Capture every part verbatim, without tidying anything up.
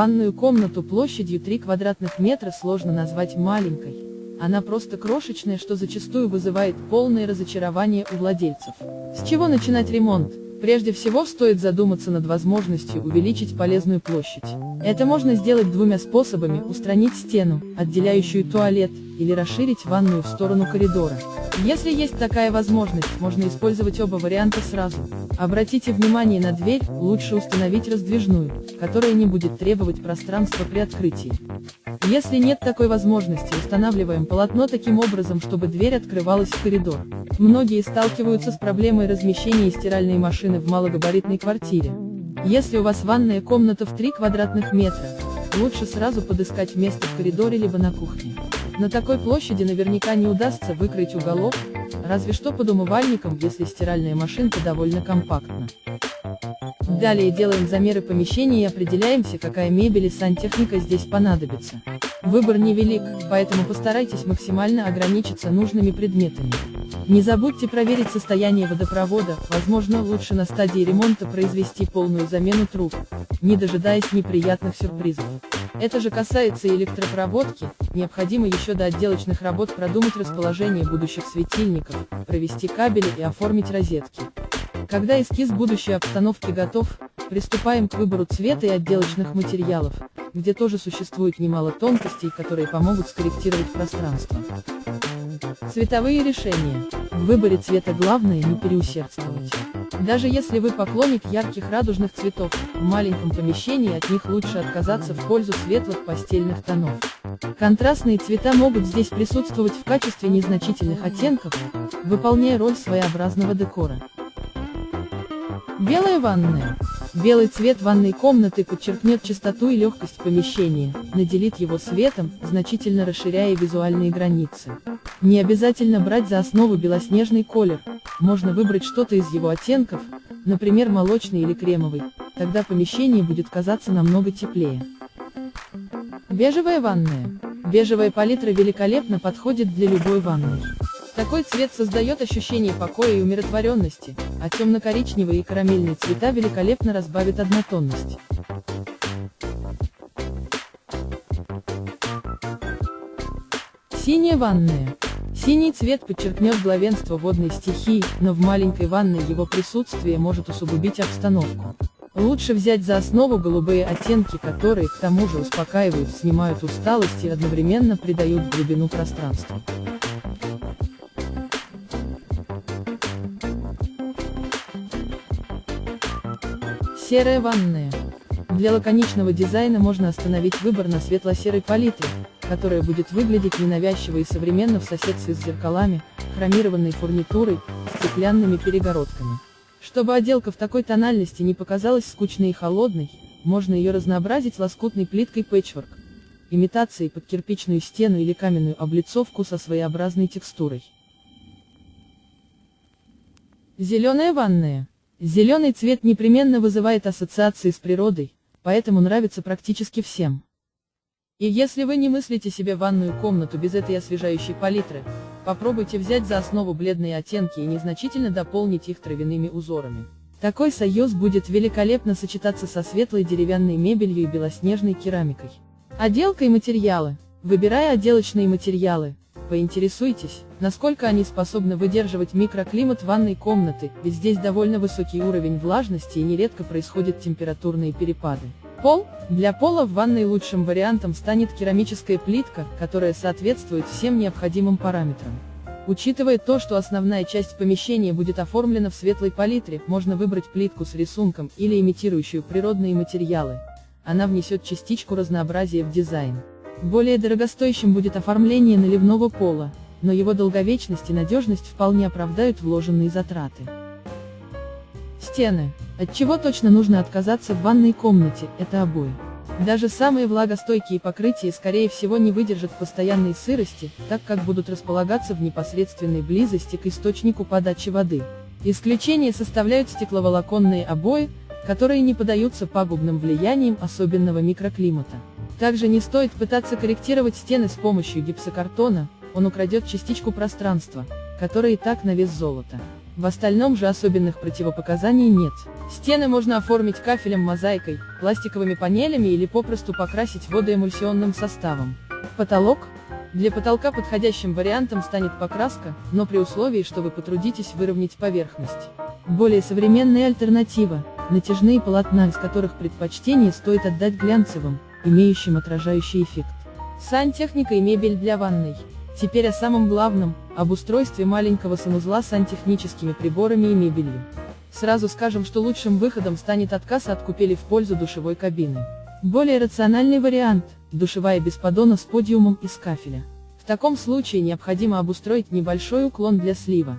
Ванную комнату площадью три квадратных метра сложно назвать маленькой. Она просто крошечная, что зачастую вызывает полное разочарование у владельцев. С чего начинать ремонт? Прежде всего стоит задуматься над возможностью увеличить полезную площадь. Это можно сделать двумя способами: устранить стену, отделяющую туалет, или расширить ванную в сторону коридора. Если есть такая возможность, можно использовать оба варианта сразу. Обратите внимание на дверь, лучше установить раздвижную, которая не будет требовать пространства при открытии. Если нет такой возможности, устанавливаем полотно таким образом, чтобы дверь открывалась в коридор. Многие сталкиваются с проблемой размещения стиральной машины в малогабаритной квартире. Если у вас ванная комната в три квадратных метра, лучше сразу подыскать место в коридоре либо на кухне. На такой площади наверняка не удастся выкроить уголок, разве что под умывальником, если стиральная машинка довольно компактна. Далее делаем замеры помещения и определяемся, какая мебель и сантехника здесь понадобится. Выбор невелик, поэтому постарайтесь максимально ограничиться нужными предметами. Не забудьте проверить состояние водопровода, возможно, лучше на стадии ремонта произвести полную замену труб, не дожидаясь неприятных сюрпризов. Это же касается и электропроводки, необходимо еще до отделочных работ продумать расположение будущих светильников, провести кабели и оформить розетки. Когда эскиз будущей обстановки готов, приступаем к выбору цвета и отделочных материалов, где тоже существует немало тонкостей, которые помогут скорректировать пространство. Цветовые решения. В выборе цвета главное не переусердствовать. Даже если вы поклонник ярких радужных цветов, в маленьком помещении от них лучше отказаться в пользу светлых пастельных тонов. Контрастные цвета могут здесь присутствовать в качестве незначительных оттенков, выполняя роль своеобразного декора. Белая ванная. Белый цвет ванной комнаты подчеркнет чистоту и легкость помещения, наделит его светом, значительно расширяя визуальные границы. Не обязательно брать за основу белоснежный колер, можно выбрать что-то из его оттенков, например, молочный или кремовый, тогда помещение будет казаться намного теплее. Бежевая ванная. Бежевая палитра великолепно подходит для любой ванной. Такой цвет создает ощущение покоя и умиротворенности, а темно-коричневые и карамельные цвета великолепно разбавят однотонность. Синяя ванная. Синий цвет подчеркнет главенство водной стихии, но в маленькой ванной его присутствие может усугубить обстановку. Лучше взять за основу голубые оттенки, которые, к тому же, успокаивают, снимают усталость и одновременно придают глубину пространству. Серая ванная. Для лаконичного дизайна можно остановить выбор на светло-серой палитре, которая будет выглядеть ненавязчиво и современно в соседстве с зеркалами, хромированной фурнитурой, стеклянными перегородками. Чтобы отделка в такой тональности не показалась скучной и холодной, можно ее разнообразить лоскутной плиткой пэтчворк, имитацией под кирпичную стену или каменную облицовку со своеобразной текстурой. Зеленая ванная. Зеленый цвет непременно вызывает ассоциации с природой, поэтому нравится практически всем. И если вы не мыслите себе ванную комнату без этой освежающей палитры, попробуйте взять за основу бледные оттенки и незначительно дополнить их травяными узорами. Такой союз будет великолепно сочетаться со светлой деревянной мебелью и белоснежной керамикой. Отделка и материалы. Выбирая отделочные материалы, поинтересуйтесь, насколько они способны выдерживать микроклимат ванной комнаты, ведь здесь довольно высокий уровень влажности и нередко происходят температурные перепады. Пол. Для пола в ванной лучшим вариантом станет керамическая плитка, которая соответствует всем необходимым параметрам. Учитывая то, что основная часть помещения будет оформлена в светлой палитре, можно выбрать плитку с рисунком или имитирующую природные материалы. Она внесет частичку разнообразия в дизайн. Более дорогостоящим будет оформление наливного пола, но его долговечность и надежность вполне оправдают вложенные затраты. Стены. От чего точно нужно отказаться в ванной комнате, это обои. Даже самые влагостойкие покрытия скорее всего не выдержат постоянной сырости, так как будут располагаться в непосредственной близости к источнику подачи воды. Исключение составляют стекловолоконные обои, которые не поддаются пагубным влияниям особенного микроклимата. Также не стоит пытаться корректировать стены с помощью гипсокартона, он украдет частичку пространства, которая и так на вес золота. В остальном же особенных противопоказаний нет. Стены можно оформить кафелем, мозаикой, пластиковыми панелями или попросту покрасить водоэмульсионным составом. Потолок. Для потолка подходящим вариантом станет покраска, но при условии, что вы потрудитесь выровнять поверхность. Более современная альтернатива – натяжные полотна, из которых предпочтение стоит отдать глянцевым, имеющим отражающий эффект. Сантехника и мебель для ванной. Теперь о самом главном, об устройстве маленького санузла с сантехническими приборами и мебелью. Сразу скажем, что лучшим выходом станет отказ от купели в пользу душевой кабины. Более рациональный вариант – душевая без поддона с подиумом из кафеля. В таком случае необходимо обустроить небольшой уклон для слива.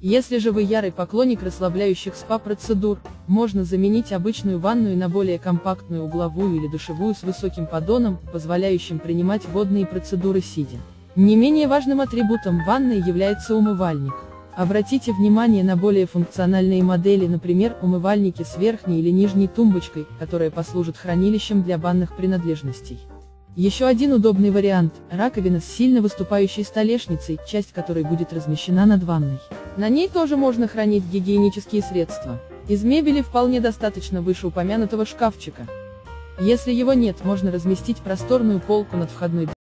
Если же вы ярый поклонник расслабляющих спа-процедур, можно заменить обычную ванную на более компактную угловую или душевую с высоким поддоном, позволяющим принимать водные процедуры сидя. Не менее важным атрибутом ванной является умывальник. Обратите внимание на более функциональные модели, например, умывальники с верхней или нижней тумбочкой, которые послужат хранилищем для банных принадлежностей. Еще один удобный вариант – раковина с сильно выступающей столешницей, часть которой будет размещена над ванной. На ней тоже можно хранить гигиенические средства. Из мебели вполне достаточно вышеупомянутого шкафчика. Если его нет, можно разместить просторную полку над входной дверью.